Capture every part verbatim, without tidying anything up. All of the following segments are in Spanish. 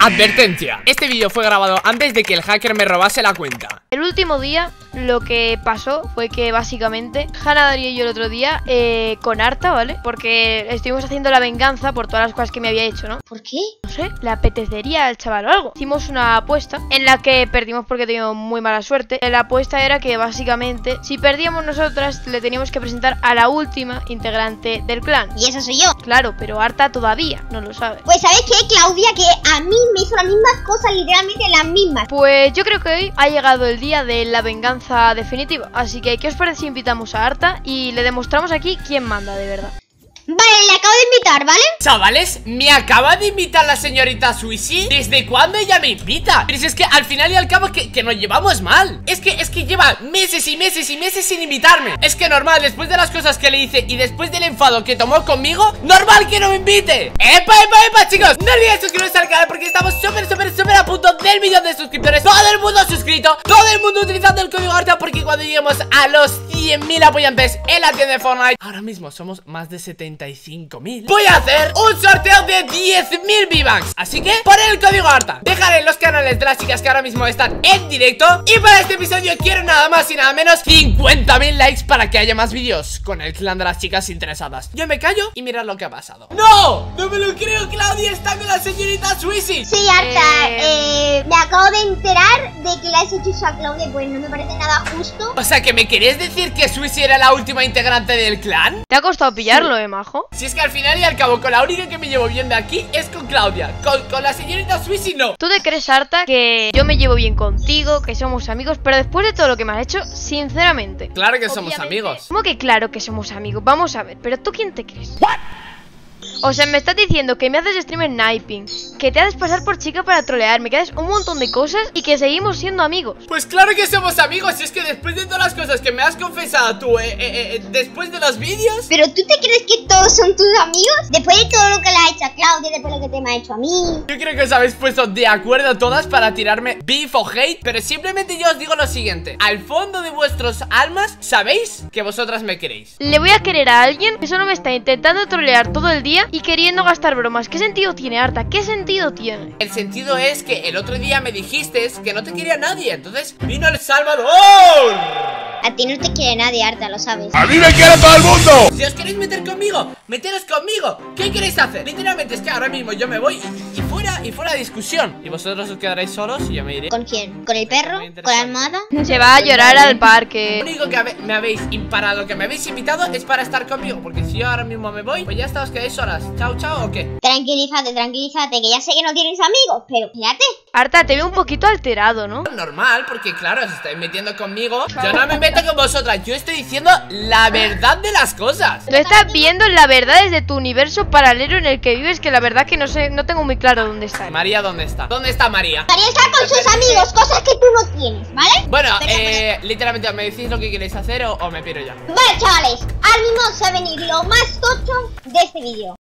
Advertencia, este vídeo fue grabado antes de que el hacker me robase la cuenta. El último día lo que pasó fue que básicamente Hannah, Darío y yo el otro día eh, con Arta, ¿vale? Porque estuvimos haciendo la venganza por todas las cosas que me había hecho, ¿no? ¿Por qué? No sé, le apetecería al chaval o algo. Hicimos una apuesta en la que perdimos porque teníamos muy mala suerte. La apuesta era que básicamente si perdíamos nosotras le teníamos que presentar a la última integrante del clan. Y eso soy yo. Claro, pero Arta todavía no lo sabe. Pues ¿sabes qué, Claudia? Que a mí me hizo las mismas cosas, literalmente las mismas. Pues yo creo que hoy ha llegado el día de la venganza definitiva. Así que, ¿qué os parece si invitamos a Arta y le demostramos aquí quién manda de verdad? Vale, le acabo de invitar, ¿vale? Chavales, me acaba de invitar la señorita Suisy. ¿Desde cuándo ella me invita? Pero si es que al final y al cabo que, que nos llevamos mal. Es que, es que lleva meses y meses y meses sin invitarme. Es que normal, después de las cosas que le hice y después del enfado que tomó conmigo, normal que no me invite. ¡Epa, epa, epa, chicos! No olvidéis suscribiros al canal porque estamos súper, súper, súper a punto del millón de suscriptores. Todo el mundo suscrito, todo el mundo utilizando el código Arta, porque cuando lleguemos a los cien mil apoyantes en la tienda de Fortnite, ahora mismo somos más de setenta y cinco mil, voy a hacer un sorteo de diez mil V-Bucks. Así que pon el código Arta, dejaré los canales de las chicas que ahora mismo están en directo. Y para este episodio quiero nada más y nada menos cincuenta mil likes para que haya más vídeos con el clan de las chicas interesadas. Yo me callo y mirad lo que ha pasado. ¡No! ¡No me lo creo! Claudia está con la señorita Suisy. Sí, Arta, eh... Eh, me acabo de enterar de que la has hecho a Claudia. Pues no me parece nada justo. O sea, que me querías decir que Suisy era la última integrante del clan. Te ha costado pillarlo, sí. eh, Si es que al final y al cabo con la única que me llevo bien de aquí es con Claudia. Con, con la señorita Suisy no. ¿Tú te crees, Arta, que yo me llevo bien contigo, que somos amigos? Pero después de todo lo que me has hecho, sinceramente. Claro que obviamente somos amigos. ¿Cómo que claro que somos amigos? Vamos a ver, pero ¿tú quién te crees? ¿What? O sea, me estás diciendo que me haces streamer sniping, que te haces pasar por chica para trolearme, que haces un montón de cosas y que seguimos siendo amigos. Pues claro que somos amigos, y es que después de todas las cosas que me has confesado tú, eh, eh, eh, después de los vídeos. ¿Pero tú te crees que todos son tus amigos? Después de todo lo que le has hecho a Claudia, después de lo que te me ha hecho a mí. Yo creo que os habéis puesto de acuerdo todas para tirarme beef o hate, pero simplemente yo os digo lo siguiente: al fondo de vuestros almas sabéis que vosotras me queréis. ¿Le voy a querer a alguien que solo me está intentando trolear todo el día y queriendo gastar bromas? ¿Qué sentido tiene, Arta? ¿Qué sentido tiene? El sentido es que el otro día me dijiste que no te quería nadie, entonces vino el Salvador. A ti no te quiere nadie, Arta, lo sabes. ¡A mí me quiere todo el mundo! Si os queréis meter conmigo, meteros conmigo. ¿Qué queréis hacer? Literalmente es que ahora mismo yo me voy y, y fuera, y fuera de discusión. Y vosotros os quedaréis solos y yo me iré. ¿Con quién? ¿Con el perro? ¿Con la almohada? Se va a llorar al parque. Lo único que me habéis imparado, que me habéis invitado, es para estar conmigo, porque si yo ahora mismo me voy, pues ya está, os quedáis solas. ¿Chao, chao o qué? Tranquilízate, tranquilízate, que ya sé que no tienes amigos, pero fíjate. Arta, te veo un poquito alterado, ¿no? Normal, porque claro, os estáis metiendo conmigo. Yo no me meto con vosotras, yo estoy diciendo la verdad de las cosas. No estás viendo la verdad desde tu universo paralelo en el que vives, que la verdad que no sé, no tengo muy claro dónde está. María, ¿dónde está? ¿Dónde está María? María está con sus amigos, cosas que tú no tienes, ¿vale? Bueno, eh, literalmente, ¿me decís lo que queréis hacer o, o me piro ya? Vale, chavales, ahora mismo se va a venir lo más tocho de este vídeo.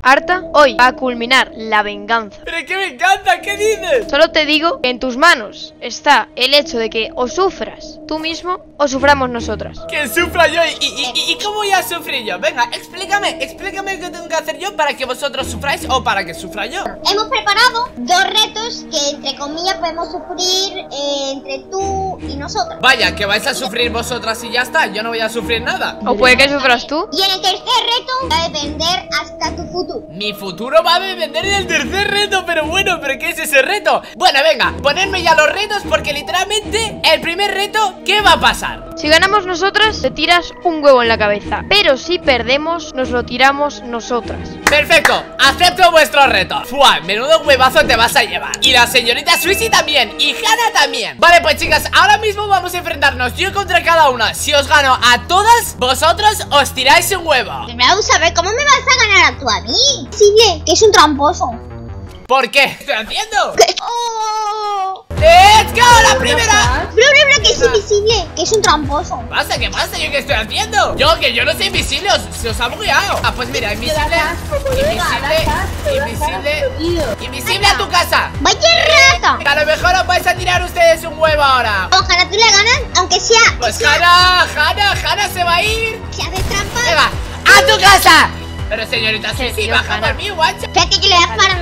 Arta, hoy va a culminar la venganza. ¡Pero que me encanta! ¿Qué dices? Solo te digo que en tus manos está el hecho de que o sufras tú mismo o suframos nosotras. Que sufra yo y, y, y, y ¿cómo voy a sufrir yo? Venga, explícame, explícame qué tengo que hacer yo para que vosotros sufráis o para que sufra yo. Hemos preparado dos retos que entre comillas podemos sufrir eh, entre tú y nosotros. Vaya, que vais a sufrir vosotras y ya está, yo no voy a sufrir nada. O puede que sufras tú. Y en el tercer reto va a depender hasta tu futuro. Mi futuro va a depender del tercer reto. Pero bueno, ¿pero qué es ese reto? Bueno, venga, ponedme ya los retos, porque literalmente el primer reto, ¿qué va a pasar? Si ganamos nosotras, te tiras un huevo en la cabeza, pero si perdemos, nos lo tiramos nosotras. Perfecto, acepto vuestro reto. Fua, menudo huevazo te vas a llevar. Y la señorita Suisy también, y Hannah también. Vale, pues chicas, ahora mismo vamos a enfrentarnos yo contra cada una. Si os gano a todas, vosotros os tiráis un huevo. Pero vamos a ver, ¿cómo me vas a ganar a tú a mí? Sí, bien, que es un tramposo. ¿Por qué? ¿Qué estoy haciendo? ¿Qué? Oh. ¡Let's go! ¡La primera! Bro, bro, bro, que es invisible, que es un tramposo. ¿Qué pasa? ¿Qué pasa? ¿Yo qué estoy haciendo? Yo, que yo no soy invisible, os, se os ha bugueado. Ah, pues mira, invisible, invisible, invisible, invisible a tu casa. ¡Vaya rata! A lo mejor os vais a tirar ustedes un huevo ahora. Ojalá tú le ganas, aunque sea. Pues Hannah, Hannah, Hannah se va a ir. Se hace trampa. Se va a tu casa. Pero señorita Suisy, baja por mí, guacha. Espérate que le voy a parar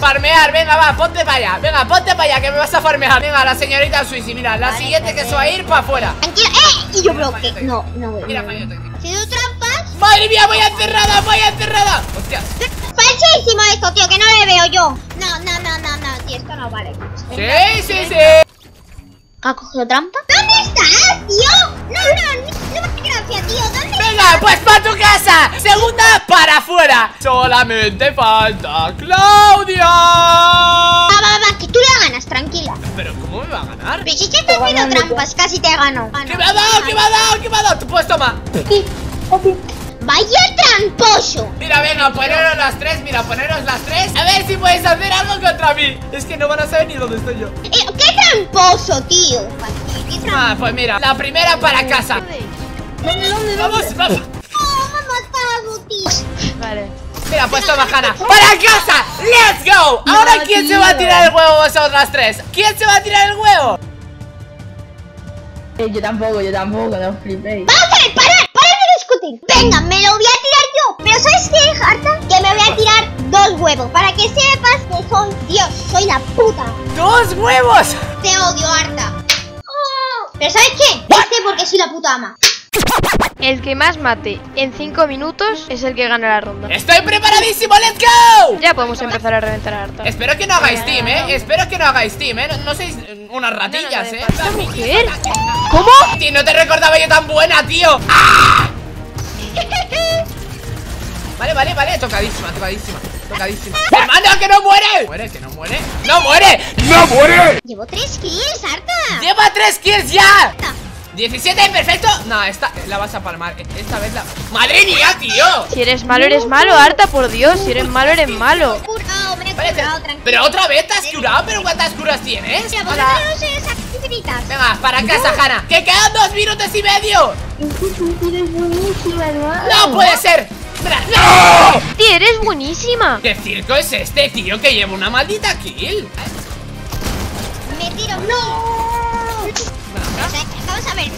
Farmear, venga, va, ponte para allá. Venga, ponte para allá, que me vas a farmear. Venga, la señorita Suisy, mira, la vale, siguiente que se va a ir para afuera. Tranquila, eh, y yo creo que no, no voy. Mira, fallo técnico. Si tú trampas. Madre mía, voy encerrada, voy encerrada. Hostias. Falsísimo esto, tío, que no le veo yo. No, no, no, no, no, tío, esto no vale. Sí, sí, sí. ¿Ha cogido trampa? ¿Dónde estás, tío? No, no, no. Gracias, tío. ¿Dónde venga, pues para tu casa. Segunda para afuera. Solamente falta Claudia. Va, va, va, que tú la ganas, tranquila. Pero ¿cómo me va a ganar? Pero si te estás haciendo trampas, casi te gano. ¿Qué me ha dado? ¿Qué me ha dado? ¿Qué me ha dado? Pues toma. Vaya tramposo. Mira, venga, poneros las tres. Mira, poneros las tres. A ver si podéis hacer algo contra mí. Es que no van a saber ni dónde estoy yo. eh, Qué tramposo, tío. ¿Qué tramposo? Ah, pues mira, la primera para casa. ¿Dónde, dónde, vamos, dónde? Vamos, no, me ha matado, tío. Vale. Mira, pues toma, Hannah. ¡Para casa! ¡Let's go! Ahora, no, ¿quién tío. se va a tirar el huevo vosotras tres? ¿Quién se va a tirar el huevo? Eh, yo tampoco, yo tampoco, no flipéis. ¡Vamos, para, para, para de discutir! Venga, me lo voy a tirar yo. Pero ¿sabes qué, Arta? Que me voy a tirar dos huevos. Para que sepas que soy Dios, soy la puta. ¡Dos huevos! Te odio, Arta. Oh. Pero ¿sabes qué? Este porque soy la puta ama. El que más mate en cinco minutos es el que gana la ronda. ¡Estoy preparadísimo! ¡Let's go! Ya podemos empezar a reventar a Arta. Espero que no hagáis team, ¿eh? Espero que no hagáis team, ¿eh? No, no sois unas ratillas, no, no, no, ¿eh? ¿Esta mujer? ¿Cómo? Tío, no te recordaba yo tan buena, tío. ¡Ah! Vale, vale, vale. Tocadísima, tocadísima, tocadísima. ¡Hermano, que no muere! ¿Muere, que no muere? ¡No muere! ¡No muere! Llevo tres kills, Arta. ¡Lleva tres kills ya! diecisiete, perfecto. No, esta la vas a palmar. Esta vez la... ¡Madre mía, tío! Si eres malo, eres malo, Arta, por Dios. Si eres malo, eres malo. Me he curado, me he curado, tranquilo. Pero otra vez te has curado, pero ¿cuántas curas tienes? Mira, vosotros no sois activitas. Venga, para casa, Hannah. ¡Que quedan dos minutos y medio! ¡No puede ser! ¡No! Tío, eres buenísima. ¿Qué circo es este, tío, que lleva una maldita kill? Me tiro, no. Vamos a ver,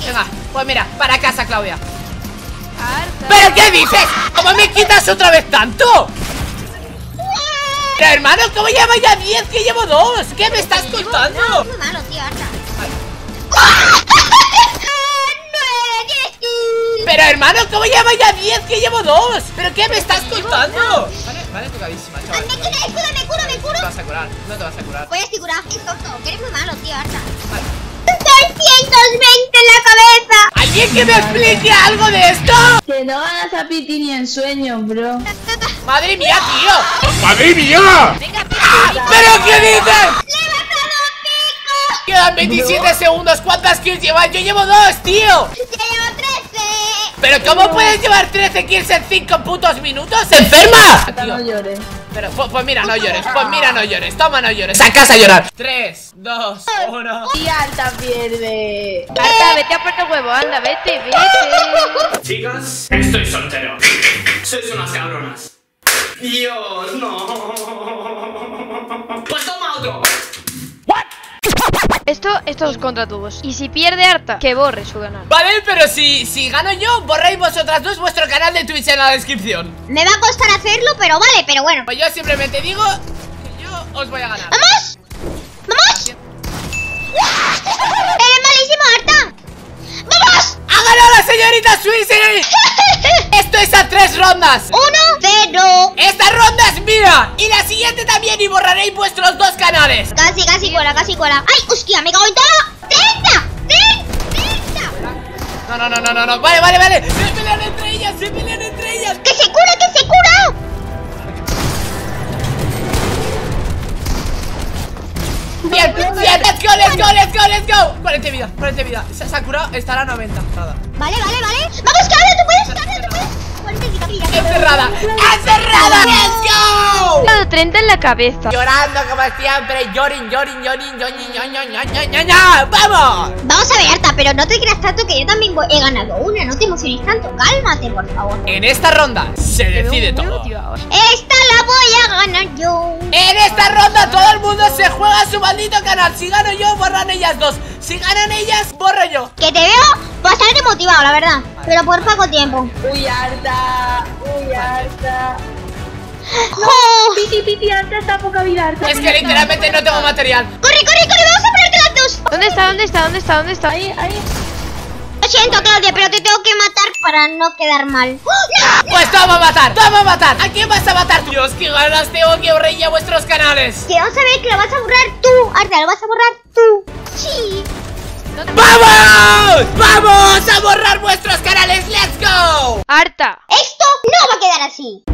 venga, pues mira, para casa, Claudia. Arta. ¿Pero qué dices? ¿Cómo me quitas otra vez tanto? Pero hermano, ¿cómo llevo ya diez? Que llevo dos. ¿Qué me estás llevo, contando? No, muy malo, tío, Arta. Pero hermano, ¿cómo llevo ya diez? Que llevo dos. ¿Pero qué me estás llevo, contando? No. Vale, vale, tocadísima, chaval. Me cura, me curo, me curo. No te vas a curar, no te vas a curar. Voy a estoy curado, es tonto, que eres muy malo, tío, Arta. Vale. ¡doscientos veinte en la cabeza! ¿Alguien que me explique algo de esto? Que no ganas a Piti ni en sueños, bro. ¡Madre mía, tío! ¡Madre mía! Venga, ¡ah! ¿Pero qué dices? ¡Levantado, pico! Quedan veintisiete segundos. ¿Cuántas kills llevas? Yo llevo dos, tío. Yo llevo trece. ¿Pero cómo no puedes llevar trece kills en cinco putos minutos? ¡Enferma! Tío. No llores. Pero, pues, pues mira, no llores, pues mira, no llores, toma, no llores. ¡A casa a llorar! tres, dos, uno. Y Arta pierde. Arta, vete a por tu huevo, anda, vete, vete. Chicas, estoy soltero. Sois unas cabronas. Dios, no. Pues toma otro. Esto, esto es contra todos. Y si pierde Arta, que borre su canal. Vale, pero si, si gano yo, borréis vosotras dos vuestro canal de Twitch en la descripción. Me va a costar hacerlo, pero vale, pero bueno. Pues yo simplemente digo que yo os voy a ganar. ¡Vamos! ¡Vamos! ¡Eres malísimo, Arta! ¡Vamos! ¡Ha ganado la señorita Suishi! Esto es a tres rondas. Uno, cero. Esta ronda es mía. Y la siguiente también. Y borraréis vuestros dos canales. Casi, casi cuela, casi cuela. ¡Ay, hostia! ¡Me cago en todo! ¡Tenta! ¡Tenta! No, no, no, no, no, no. Vale, vale, vale. Se pelean entre ellas, se pelean entre ellas. ¡Que se cura, que se cura! Bien, bien, let's go, let's go, let's go, let's go. cuarenta vida, cuarenta vida. Se, se ha curado, estará noventa. Nada. Vale, vale, vale. Vamos, Claudia, tú puedes, Claudia, tú puedes. cuarenta vida. Encerrada, encerrada, let's go. treinta en la cabeza. Llorando como siempre, llorin, llorin, llorin, llorin, llorin, vamos. Vamos a ver, Arta, pero no te creas tanto que yo también he ganado una. No te emociones tanto, cálmate, por favor. En esta ronda se decide todo. Esta la voy a ganar yo. En esta ronda todo el mundo se juega su maldito canal. Si gano yo, borran ellas dos. Si ganan ellas, borro yo. Que te veo bastante motivado, la verdad. Pero por poco tiempo. Uy, Arta. Uy, Arta. ¡Oh! Piti, piti, Arta, está poca vida, Arta. Es que literalmente no tengo material. Corre, corre, corre, vamos a ponerte las dos. ¿Dónde está? ¿Dónde está? ¿Dónde está? ¿Dónde está? Ahí, ahí. Lo siento, Claudia, pero te tengo que matar para no quedar mal. ¡Oh, no! Pues toma a matar, toma a matar. ¿A quién vas a matar? Dios, qué ganas tengo que borrar ya vuestros canales. Que vamos a ver que lo vas a borrar tú, Arta, lo vas a borrar tú. Sí. ¡Vamos! ¡Vamos a borrar vuestros canales! ¡Let's go! Arta, esto no va a quedar así.